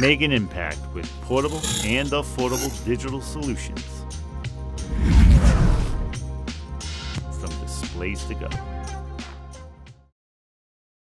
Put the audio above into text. Make an impact with portable and affordable digital solutions from Displays2go.